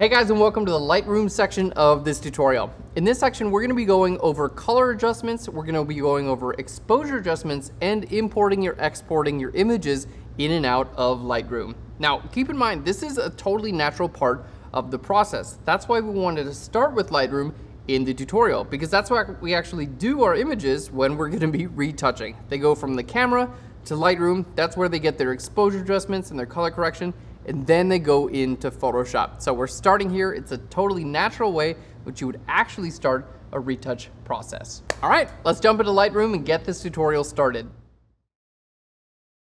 Hey guys, and welcome to the Lightroom section of this tutorial. In this section, we're going to be going over color adjustments, we're going to be going over exposure adjustments, and importing or exporting your images in and out of Lightroom. Now, keep in mind, this is a totally natural part of the process. That's why we wanted to start with Lightroom in the tutorial, because that's what we actually do our images when we're going to be retouching. They go from the camera to Lightroom, that's where they get their exposure adjustments and their color correction, and then they go into Photoshop. So we're starting here. It's a totally natural way which you would actually start a retouch process. All right, let's jump into Lightroom and get this tutorial started.